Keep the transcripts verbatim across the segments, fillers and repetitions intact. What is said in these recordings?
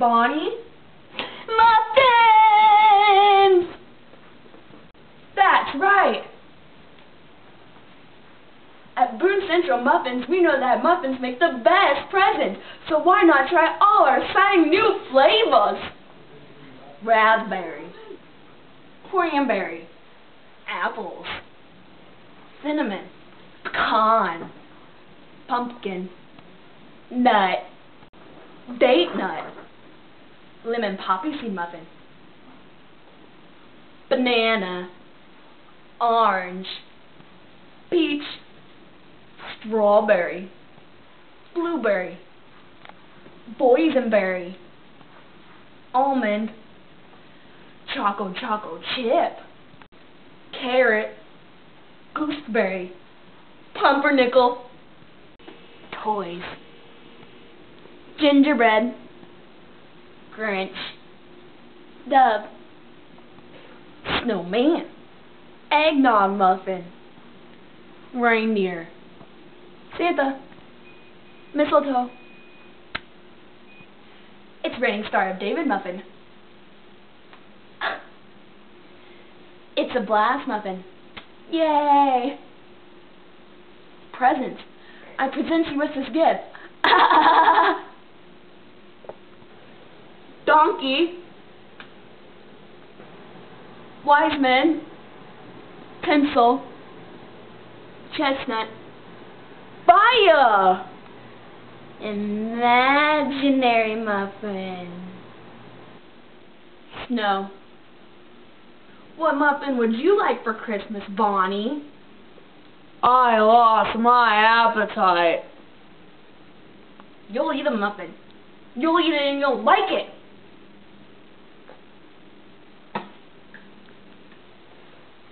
Bonnie Muffins! That's right! At Boone Central Muffins, we know that muffins make the best present, so why not try all our exciting new flavors? Raspberry, cranberry, apples, cinnamon, pecan, pumpkin, nut, date nut, lemon poppy seed muffin, banana, orange, peach, strawberry, blueberry, boysenberry, almond, choco choco chip, carrot, gooseberry, pumpernickel, toys, gingerbread, Grinch, dove, snowman, eggnog muffin, reindeer, Santa, mistletoe. It's raining Star of David muffin. It's a blast muffin. Yay! Present. I present you with this gift. Donkey, wise man, pencil, chestnut, fire, imaginary muffin, snow. What muffin would you like for Christmas, Bonnie? I lost my appetite. You'll eat a muffin. You'll eat it and you'll like it.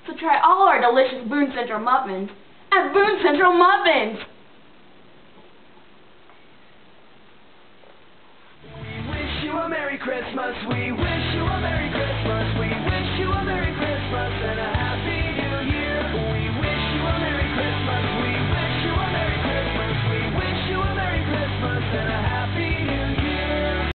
So try all our delicious Boone Central Muffins at Boone Central Muffins. We wish you a Merry Christmas. We wish